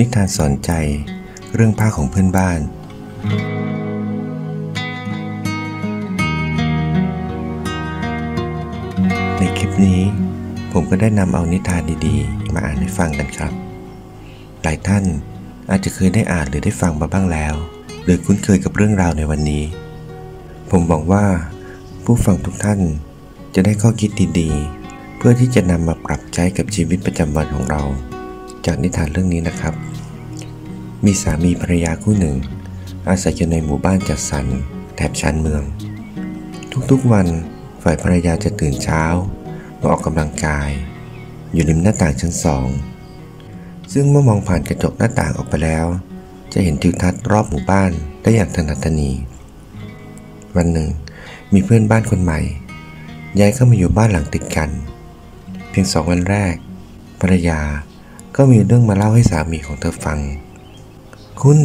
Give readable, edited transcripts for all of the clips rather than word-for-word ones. นิทานสอนใจเรื่องผ้าของเพื่อนบ้านในคลิปนี้ผมก็ได้นำเอานิทานดีๆมาอ่านให้ฟังกันครับหลายท่านอาจจะเคยได้อ่านหรือได้ฟังมาบ้างแล้วหรือคุ้นเคยกับเรื่องราวในวันนี้ผมหวังว่าผู้ฟังทุกท่านจะได้ข้อคิดดีๆเพื่อที่จะนำมาปรับใช้กับชีวิตประจำวันของเราจากนิทานเรื่องนี้นะครับมีสามีภรรยาคู่หนึ่งอาศัยอยู่ในหมู่บ้านจัดสรรแถบชานเมืองทุกๆวันฝ่ายภรรยาจะตื่นเช้ามาออกกำลังกายอยู่ริมหน้าต่างชั้น2ซึ่งเมื่อมองผ่านกระจกหน้าต่างออกไปแล้วจะเห็นทิวทัศน์รอบหมู่บ้านได้อย่างถนัดถนีวันหนึ่งมีเพื่อนบ้านคนใหม่ย้ายเข้ามาอยู่บ้านหลังติดกันเพียง2วันแรกภรรยาก็มีเรื่องมาเล่าให้สามีของเธอฟังคุณ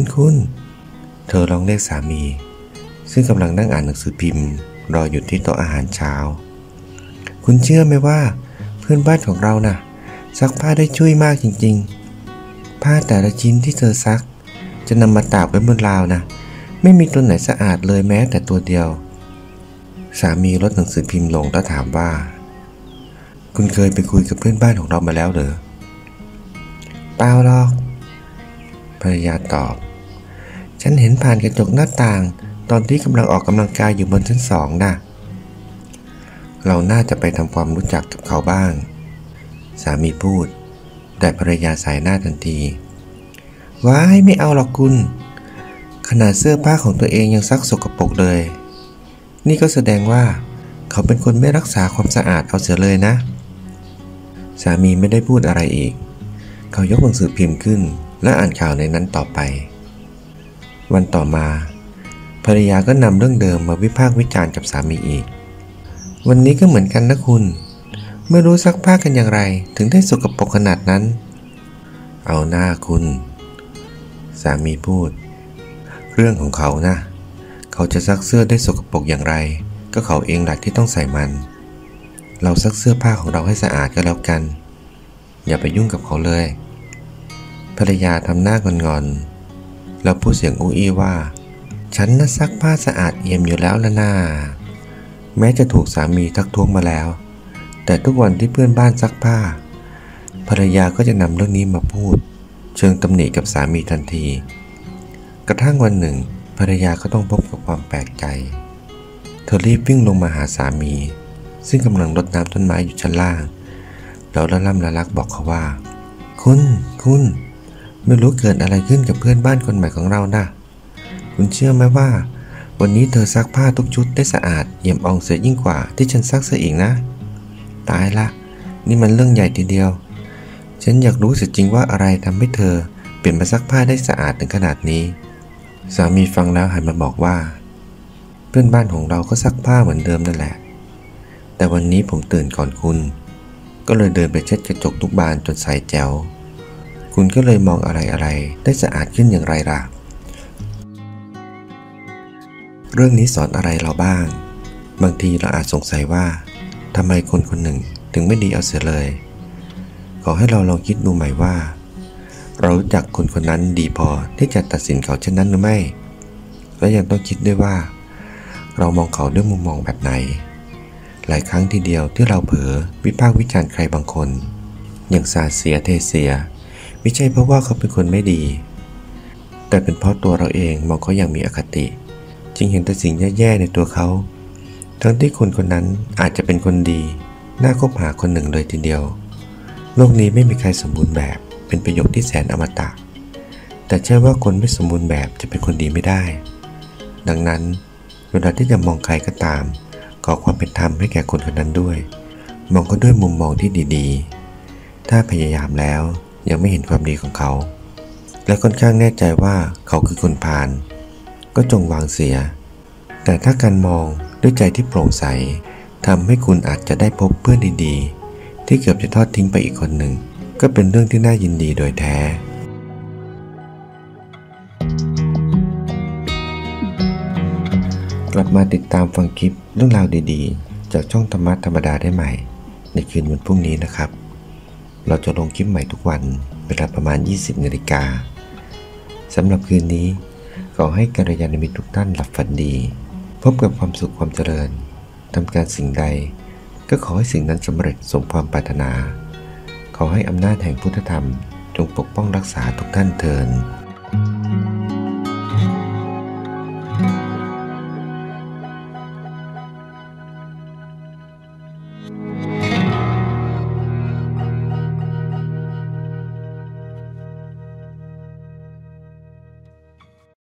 เธอลองเรียกสามีซึ่งกำลังนั่งอ่านหนังสือพิมพ์รออยู่ที่โต๊ะอาหารเช้าคุณเชื่อไหมว่าเพื่อนบ้านของเราน่ะซักผ้าได้ช่วยมากจริงๆผ้าแต่ละชิ้นที่เธอซักจะนำมาตากไว้บนราวนะไม่มีตัวไหนสะอาดเลยแม้แต่ตัวเดียวสามีลดหนังสือพิมพ์ลงแล้วถามว่าคุณเคยไปคุยกับเพื่อนบ้านของเรามาแล้วเหรอเปล่าหรอกภรรยาตอบฉันเห็นผ่านกระจกหน้าต่างตอนที่กำลังออกกำลังกายอยู่บนชั้น2นะเราน่าจะไปทำความรู้จักกับเขาบ้างสามีพูดแต่ภรรยาสายหน้าทันทีว้ายไม่เอาหรอกคุณขนาดเสื้อผ้าของตัวเองยังซักสกปรกเลยนี่ก็แสดงว่าเขาเป็นคนไม่รักษาความสะอาดเอาเสียเลยนะสามีไม่ได้พูดอะไรอีกเขายกหนังสือพิมพ์ขึ้นและอ่านข่าวในนั้นต่อไปวันต่อมาภรรยาก็นำเรื่องเดิมมาวิพากษ์วิจารณ์กับสามีอีกวันนี้ก็เหมือนกันนะคุณไม่รู้ซักผ้ากันอย่างไรถึงได้สกปรกขนาดนั้นเอาหน้าคุณสามีพูดเรื่องของเขานะเขาจะซักเสื้อได้สกปรกอย่างไรก็เขาเองหลักที่ต้องใส่มันเราซักเสื้อผ้าของเราให้สะอาดก็แล้วกันอย่าไปยุ่งกับเขาเลยภรรยาทำหน้างอนๆแล้วพูดเสียงอู้อี้ว่าฉันน่ะซักผ้าสะอาดเอี่ยมอยู่แล้วละน่าแม้จะถูกสามีทักท้วงมาแล้วแต่ทุกวันที่เพื่อนบ้านซักผ้าภรรยาก็จะนำเรื่องนี้มาพูดเชิงตำหนิกับสามีทันทีกระทั่งวันหนึ่งภรรยาก็ต้องพบกับความแปลกใจเธอรีบวิ่งลงมาหาสามีซึ่งกำลังรดน้ำต้นไม้อยู่ชั้นล่างแล้วละล่ำละลักบอกเขาว่าคุณไม่รู้เกิดอะไรขึ้นกับเพื่อนบ้านคนใหม่ของเรานะคุณเชื่อไหมว่าวันนี้เธอซักผ้าทุกชุดได้สะอาดเอี่ยมอ่องเสียยิ่งกว่าที่ฉันซักเสียอีกนะตายละนี่มันเรื่องใหญ่ทีเดียวฉันอยากรู้เสียจริงว่าอะไรทำให้เธอเปลี่ยนมาซักผ้าได้สะอาดถึงขนาดนี้สามีฟังแล้วหันมาบอกว่าเพื่อนบ้านของเราก็ซักผ้าเหมือนเดิมนั่นแหละแต่วันนี้ผมตื่นก่อนคุณก็เลยเดินไปเช็ดกระจกทุกบานจนใสแจ๋วคุณก็เลยมองอะไรได้สะอาดขึ้นอย่างไรล่ะเรื่องนี้สอนอะไรเราบ้างบางทีเราอาจสงสัยว่าทำไมคนหนึ่งถึงไม่ดีเอาเสียเลยขอให้เราลองคิดดูใหม่ว่าเรารู้จักคนนั้นดีพอที่จะตัดสินเขาเช่นนั้นหรือไม่และยังต้องคิดด้วยว่าเรามองเขาด้วยมุมมองแบบไหนหลายครั้งทีเดียวที่เราเผลอวิพากษ์วิจารณ์ใครบางคนอย่างสาดเสียเทเสียไม่ใช่เพราะว่าเขาเป็นคนไม่ดีแต่เป็นเพราะตัวเราเองมองเขาอย่างมีอคติจึงเห็นแต่สิ่งแย่ๆในตัวเขาทั้งที่คนนั้นอาจจะเป็นคนดีน่าคบหาคนหนึ่งเลยทีเดียวโลกนี้ไม่มีใครสมบูรณ์แบบเป็นประโยคที่แสนอมตะแต่เชื่อว่าคนไม่สมบูรณ์แบบจะเป็นคนดีไม่ได้ดังนั้นเวลาที่จะมองใครก็ตามขอความเป็นธรรมให้แก่คนนั้นด้วยมองเขาด้วยมุมมองที่ดีๆถ้าพยายามแล้วยังไม่เห็นความดีของเขาและค่อนข้างแน่ใจว่าเขาคือคนพาลก็จงวางเสียแต่ถ้าการมองด้วยใจที่โปร่งใสทำให้คุณอาจจะได้พบเพื่อนดีๆที่เกือบจะทอดทิ้งไปอีกคนหนึ่งก็เป็นเรื่องที่น่ายินดีโดยแท้กลับมาติดตามฟังคลิปเรื่องราวดีๆจากช่องธรรมะธรรมดาได้ใหม่ในคืนวันพรุ่งนี้นะครับเราจะลงคลิปใหม่ทุกวันเว วลาประมาณ 20 นาฬิกาสำหรับคืนนี้ขอให้กัลยาณมิตรทุกท่านหลับฝันดีพบกับความสุขความเจริญทำการสิ่งใดก็ขอให้สิ่งนั้นสำเร็จสมความปรารถนาขอให้อำนาจแห่งพุทธธรรมจงปกป้องรักษาทุกท่านเทอญ